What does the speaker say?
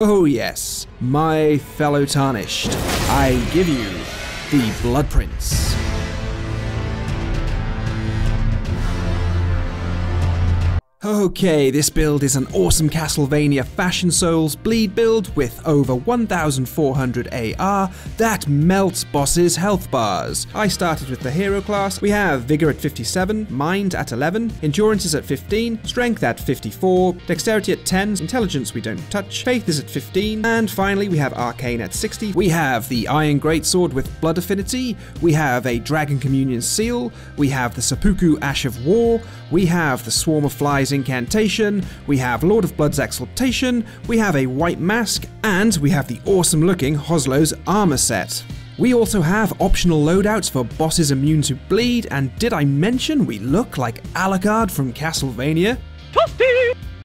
Oh yes, my fellow Tarnished, I give you the Blood Prince. Okay, this build is an awesome Castlevania Fashion Souls bleed build with over 1400 AR that melts bosses' health bars. I started with the hero class. We have Vigor at 57, Mind at 11, Endurance is at 15, Strength at 54, Dexterity at 10, Intelligence we don't touch, Faith is at 15, and finally we have Arcane at 60. We have the Iron Greatsword with Blood Affinity, we have a Dragon Communion seal, we have the Seppuku Ash of War, we have the Swarm of Flies Incantation, we have Lord of Blood's Exaltation, we have a white mask, and we have the awesome looking Hoslow's armor set. We also have optional loadouts for bosses immune to bleed, and did I mention we look like Alucard from Castlevania? Toasty!